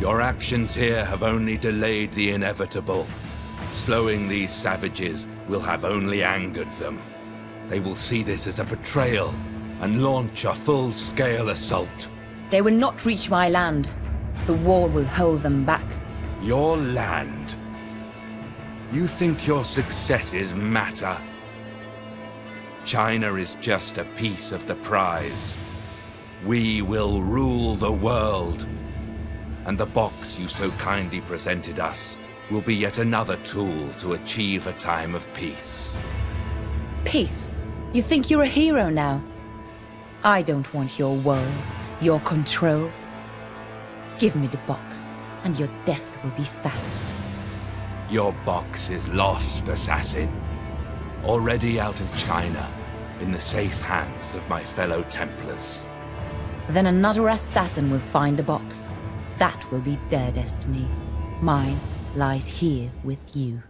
Your actions here have only delayed the inevitable. Slowing these savages will have only angered them. They will see this as a betrayal and launch a full-scale assault. They will not reach my land. The war will hold them back. Your land? You think your successes matter? China is just a piece of the prize. We will rule the world. And the box you so kindly presented us will be yet another tool to achieve a time of peace. Peace? You think you're a hero now? I don't want your world, your control. Give me the box, and your death will be fast. Your box is lost, assassin. Already out of China, in the safe hands of my fellow Templars. Then another assassin will find the box. That will be their destiny. Mine lies here with you.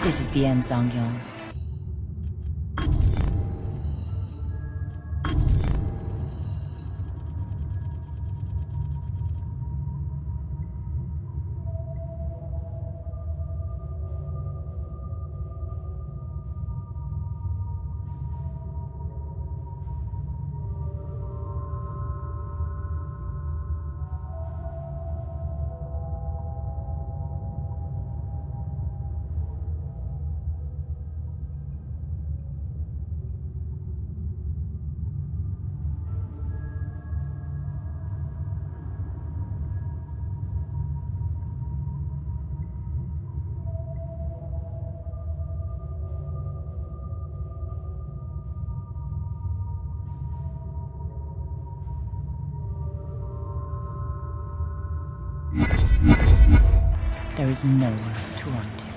This is the end, Zhang Yong. There is no one to run to.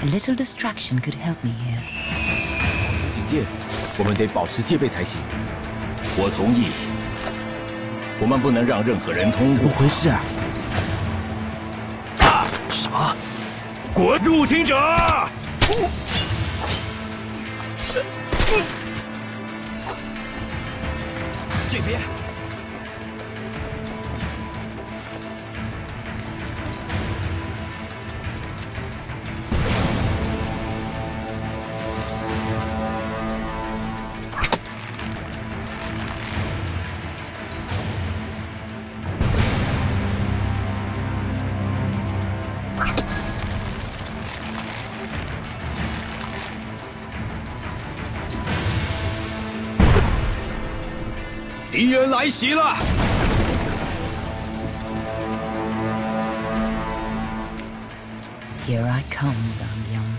A little distraction could help me here. 警戒，我们得保持戒备才行。我同意，我们不能让任何人通过。怎么回事啊？啊！什么？滚！入侵者！这边。 敌人来袭了！Here I come, Zhang Yong.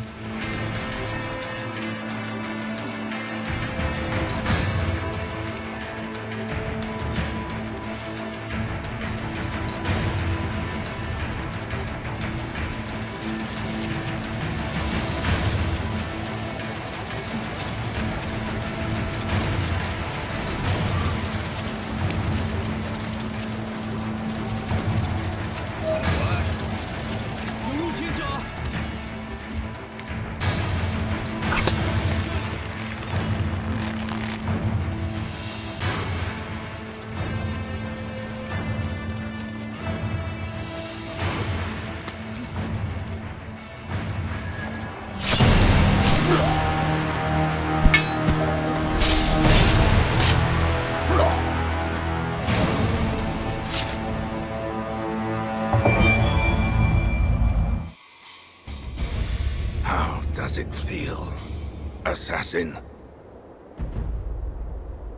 Assassin,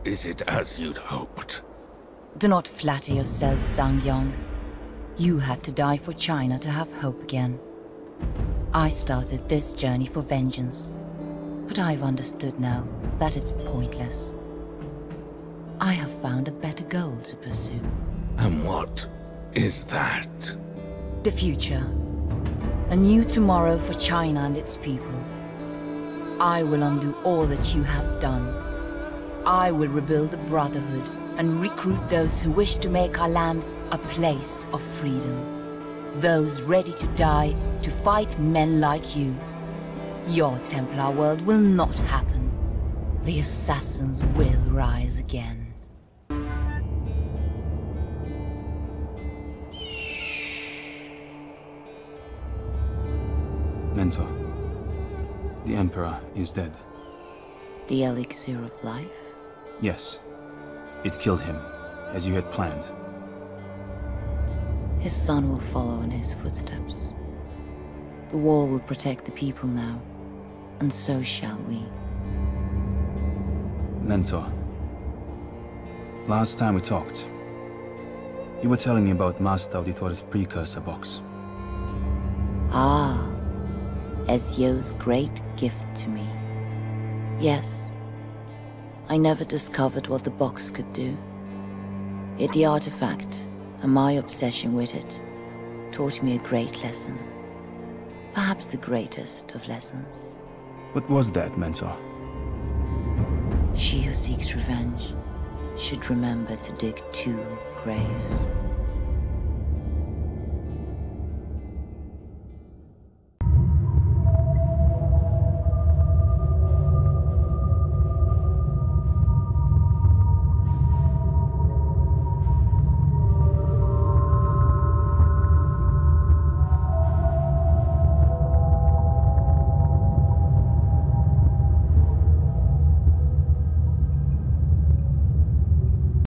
is it as you'd hoped? Do not flatter yourself, Zhang Yong. You had to die for China to have hope again. I started this journey for vengeance, but I've understood now that it's pointless. I have found a better goal to pursue. And what is that? The future. A new tomorrow for China and its people. I will undo all that you have done. I will rebuild the Brotherhood and recruit those who wish to make our land a place of freedom. Those ready to die to fight men like you. Your Templar world will not happen. The assassins will rise again. Mentor. The Emperor is dead. The Elixir of Life? Yes. It killed him, as you had planned. His son will follow in his footsteps. The wall will protect the people now, and so shall we. Mentor, last time we talked, you were telling me about Master Auditor's Precursor Box. Ah. Ezio's great gift to me. Yes. I never discovered what the box could do. Yet the artifact, and my obsession with it, taught me a great lesson. Perhaps the greatest of lessons. What was that, Mentor? She who seeks revenge should remember to dig two graves.